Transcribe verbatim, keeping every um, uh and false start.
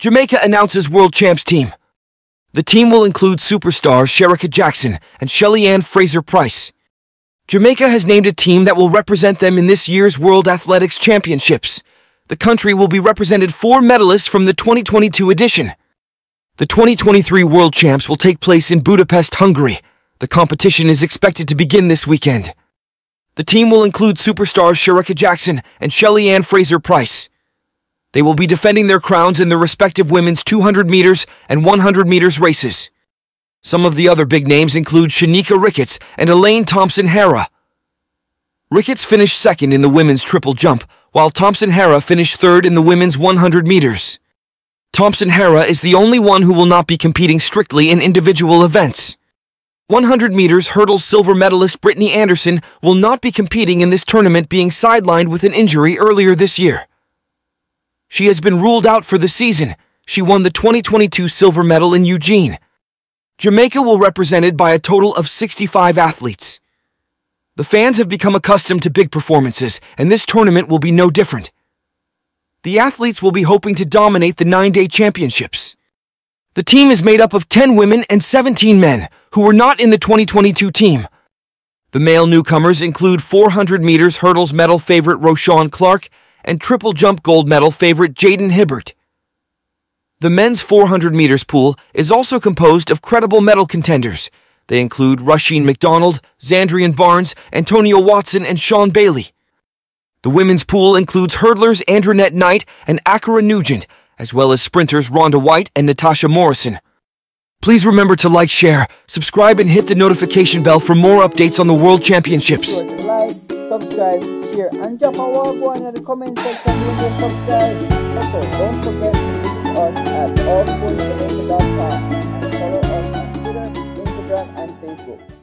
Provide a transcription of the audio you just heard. Jamaica announces World Champs team. The team will include superstars Shericka Jackson and Shelly-Ann Fraser-Pryce. Jamaica has named a team that will represent them in this year's World Athletics Championships. The country will be represented four medalists from the twenty twenty-two edition. The twenty twenty-three World Champs will take place in Budapest, Hungary. The competition is expected to begin this weekend. The team will include superstars Shericka Jackson and Shelly-Ann Fraser-Pryce. They will be defending their crowns in their respective women's two hundred meters and one hundred meters races. Some of the other big names include Shanieka Ricketts and Elaine Thompson-Herah. Ricketts finished second in the women's triple jump, while Thompson-Herah finished third in the women's one hundred meters. Thompson-Herah is the only one who will not be competing strictly in individual events. one hundred meters hurdles silver medalist Britany Anderson will not be competing in this tournament, being sidelined with an injury earlier this year. She has been ruled out for the season. She won the twenty twenty-two silver medal in Eugene. Jamaica will be represented by a total of sixty-five athletes. The fans have become accustomed to big performances, and this tournament will be no different. The athletes will be hoping to dominate the nine-day championships. The team is made up of ten women and seventeen men who were not in the twenty twenty-two team. The male newcomers include four hundred meters hurdles medal favorite Roshawn Clarke and triple jump gold medal favorite Jaden Hibbert. The men's four hundred meters pool is also composed of credible medal contenders. They include Rusheen McDonald, Xandrian Barnes, Antonio Watson, and Sean Bailey. The women's pool includes hurdlers Andrinette Knight and Akira Nugent, as well as sprinters Rhonda White and Natasha Morrison. Please remember to like, share, subscribe, and hit the notification bell for more updates on the World Championships. Like, subscribe, share, and drop a wall going in the comment section. Subscribe. Also, don't forget to visit us at all sports jamaica dot com and follow us on Twitter, Instagram, and Facebook.